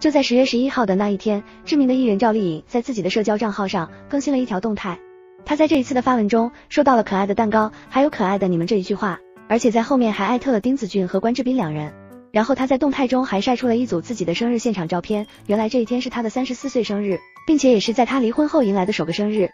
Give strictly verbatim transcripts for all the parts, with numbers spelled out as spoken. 就在十月十一号的那一天，知名的艺人赵丽颖在自己的社交账号上更新了一条动态。她在这一次的发文中说到了可爱的蛋糕，还有可爱的你们这一句话，而且在后面还艾特了丁子俊和关之斌两人。然后她在动态中还晒出了一组自己的生日现场照片，原来这一天是她的三十四岁生日，并且也是在她离婚后迎来的首个生日。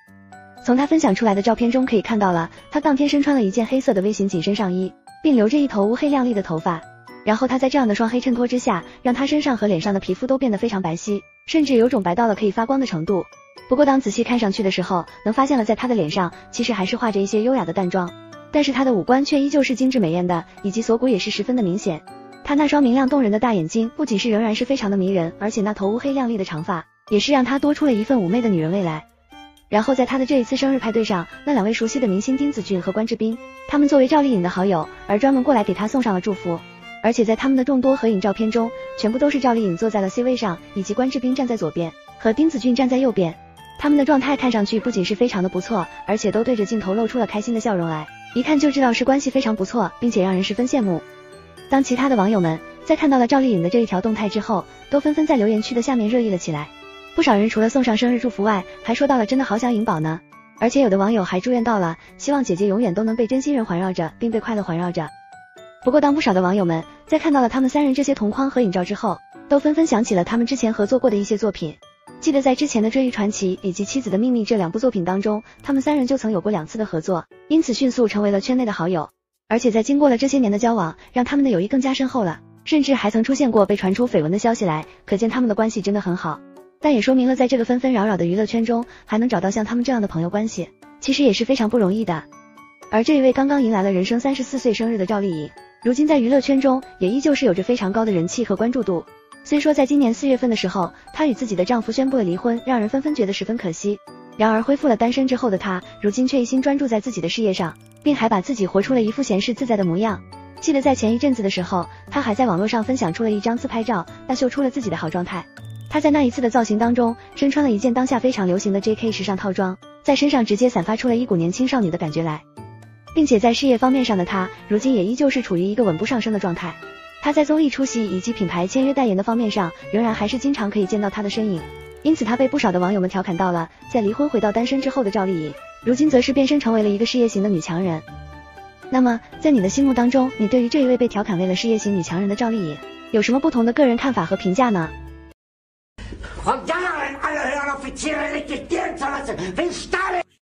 从她分享出来的照片中可以看到了，她当天身穿了一件黑色的微型紧身上衣，并留着一头乌黑亮丽的头发。然后她在这样的双黑衬托之下，让她身上和脸上的皮肤都变得非常白皙，甚至有种白到了可以发光的程度。不过当仔细看上去的时候，能发现了在她的脸上其实还是画着一些优雅的淡妆，但是她的五官却依旧是精致美艳的，以及锁骨也是十分的明显。她那双明亮动人的大眼睛不仅是仍然是非常的迷人，而且那头乌黑亮丽的长发也是让她多出了一份妩媚的女人味来。然后在她的这一次生日派对上，那两位熟悉的明星丁子俊和关之斌，他们作为赵丽颖的好友而专门过来给她送上了祝福。而且在他们的众多合影照片中，全部都是赵丽颖坐在了 C 位上，以及关之斌站在左边和丁子俊站在右边。他们的状态看上去不仅是非常的不错，而且都对着镜头露出了开心的笑容来，一看就知道是关系非常不错，并且让人十分羡慕。当其他的网友们在看到了赵丽颖的这一条动态之后，都纷纷在留言区的下面热议了起来。不少人除了送上生日祝福外，还说到了真的好想颖宝呢，而且有的网友还祝愿到了希望姐姐永远都能被真心人环绕着，并被快乐环绕着。不过当不少的网友们在看到了他们三人这些同框合影照之后，都纷纷想起了他们之前合作过的一些作品。记得在之前的《追忆传奇》以及《妻子的秘密》这两部作品当中，他们三人就曾有过两次的合作，因此迅速成为了圈内的好友。而且在经过了这些年的交往，让他们的友谊更加深厚了，甚至还曾出现过被传出绯闻的消息来，可见他们的关系真的很好。但也说明了在这个纷纷扰扰的娱乐圈中，还能找到像他们这样的朋友关系，其实也是非常不容易的。而这一位刚刚迎来了人生三十四岁生日的赵丽颖，如今在娱乐圈中也依旧是有着非常高的人气和关注度。虽说在今年四月份的时候，她与自己的丈夫宣布了离婚，让人纷纷觉得十分可惜。然而恢复了单身之后的她，如今却一心专注在自己的事业上，并还把自己活出了一副闲适自在的模样。记得在前一阵子的时候，她还在网络上分享出了一张自拍照，大秀出了自己的好状态。她在那一次的造型当中，身穿了一件当下非常流行的 J K 时尚套装，在身上直接散发出了一股年轻少女的感觉来。并且在事业方面上的她，如今也依旧是处于一个稳步上升的状态。她在综艺出席以及品牌签约代言的方面上，仍然还是经常可以见到她的身影。因此她被不少的网友们调侃到了，在离婚回到单身之后的赵丽颖，如今则是变身成为了一个事业型的女强人。那么在你的心目当中，你对于这一位被调侃为了事业型女强人的赵丽颖，有什么不同的个人看法和评价呢？